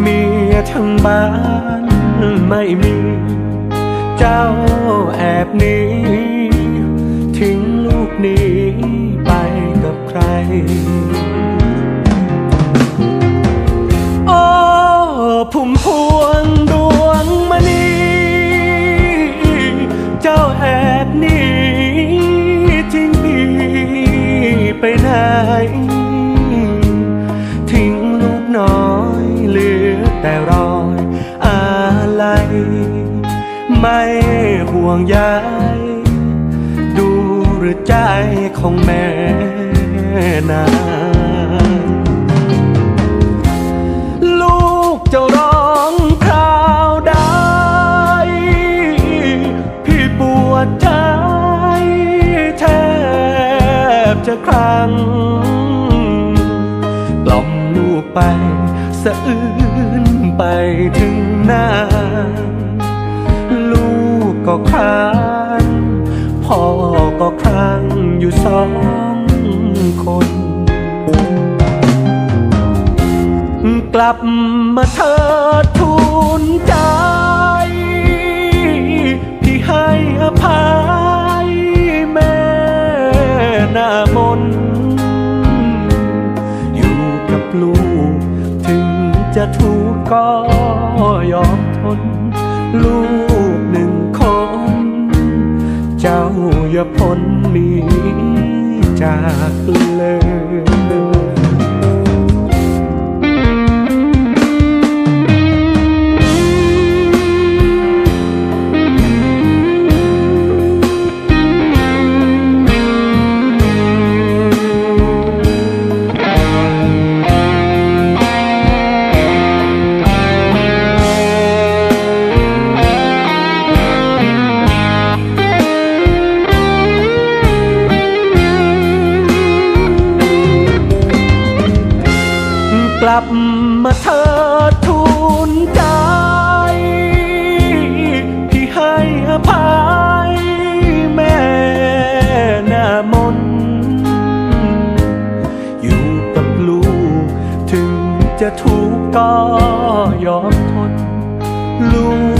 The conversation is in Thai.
เมียทั้งบ้านไม่มีเจ้าแอบหนีทิ้งลูกหนีไปกับใครโอ้พุ่มพวงดวงมณีเจ้าแอบหนีทิ้งพี่ไปไหนแต่รอยอะไรไม่ห่วงใยดูหรือใจของแม่นางลูกจะร้องคราวใดพี่ปวดใจแทบจะคลั่งกล่อมลูกไปสะอื้นไปถึงนานลูกก็ครางพ่อก็ครางอยู่สองคนกลับมาเถิดทูลใจพี่ให้อภัยแม่หน้ามนอยู่กับลูกจะถูกก็ยอมทนลูกหนึ่งคนเจ้าอย่าพ้นมีจากเลยกลับมาเถิดทูลใจพี่ให้อภัยแม่หน้ามนอยู่กับลูกถึงจะทุกข์ก็ยอมทนลูก